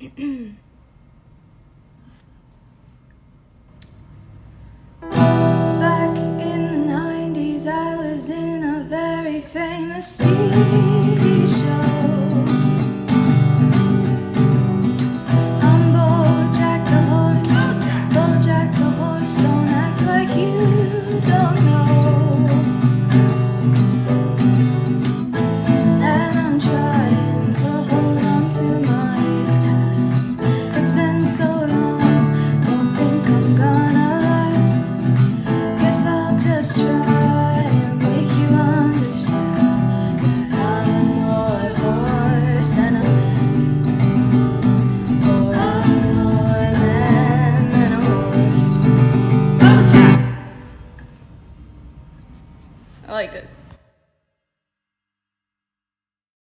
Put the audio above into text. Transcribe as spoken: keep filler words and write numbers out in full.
Back in the nineties, I was in a very famous T V show.